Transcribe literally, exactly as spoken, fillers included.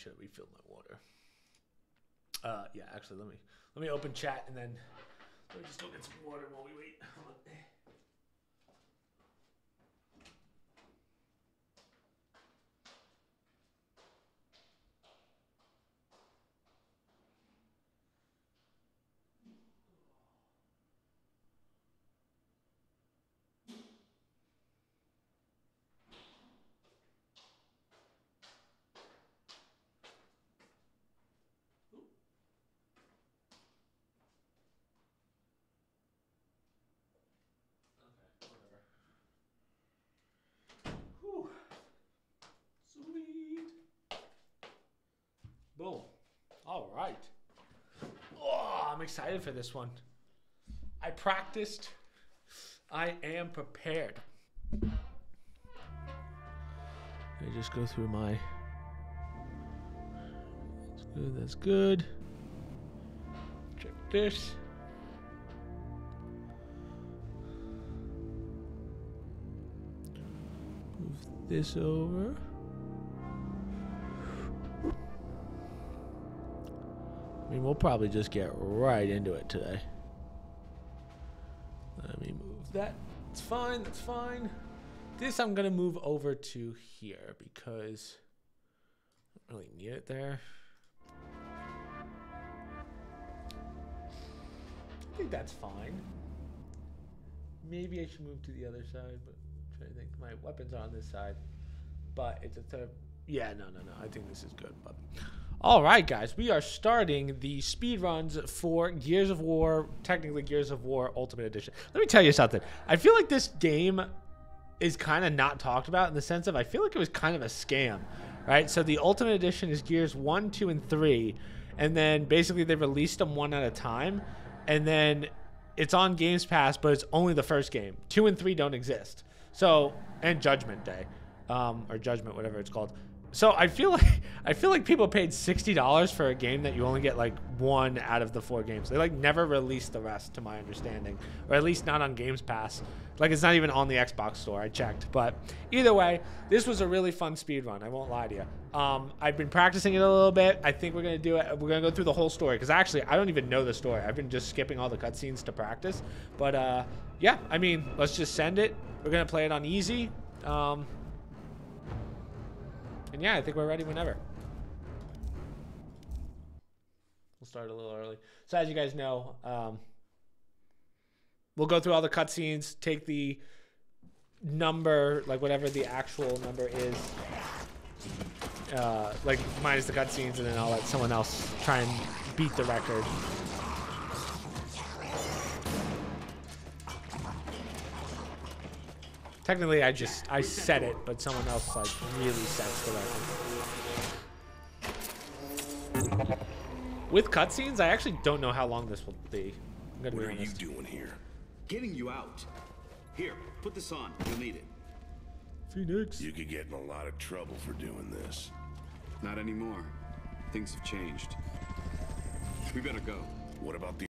make sure that we refill my water. Uh, yeah, actually, let me let me open chat and then let me just go get some water while we wait. Hold on. Boom. All right. Oh, I'm excited for this one. I practiced. I am prepared. Let me just go through my... That's good. That's good. Check this. Move this over. I mean, we'll probably just get right into it today. Let me move that. It's fine, that's fine. This I'm gonna move over to here because I don't really need it there. I think that's fine. Maybe I should move to the other side, but I'm trying to think. My weapons are on this side, but it's a third. Yeah, no, no, no, I think this is good, but. All right, guys, we are starting the speedruns for Gears of War, technically Gears of War Ultimate Edition. Let me tell you something. I feel like this game is kind of not talked about in the sense of I feel like it was kind of a scam, right? So the Ultimate Edition is Gears one, two, and three, and then basically they released them one at a time, and then it's on Games Pass, but it's only the first game. two and three don't exist. So, and Judgment Day, um, or Judgment, whatever it's called. So I feel like I feel like people paid sixty dollars for a game that you only get like one out of the four games. They like never released the rest, to my understanding, or at least not on Games Pass. Like it's not even on the Xbox store. I checked, but either way, this was a really fun speed run. I won't lie to you. Um, I've been practicing it a little bit. I think we're gonna do it. We're gonna go through the whole story because actually I don't even know the story. I've been just skipping all the cutscenes to practice. But uh, yeah, I mean, let's just send it. We're gonna play it on easy. Um, And yeah, I think we're ready whenever. We'll start a little early. So as you guys know, um, we'll go through all the cutscenes, take the number, like whatever the actual number is, uh, like minus the cutscenes, and then I'll let someone else try and beat the record. Technically, I just, I said it, but someone else, like, really sets the record. With cutscenes, I actually don't know how long this will be. I'm gonna be honest. What are you doing here? Getting you out. Here, put this on. You'll need it. Phoenix. You could get in a lot of trouble for doing this. Not anymore. Things have changed. We better go. What about the